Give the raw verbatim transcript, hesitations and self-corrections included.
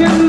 Revolution.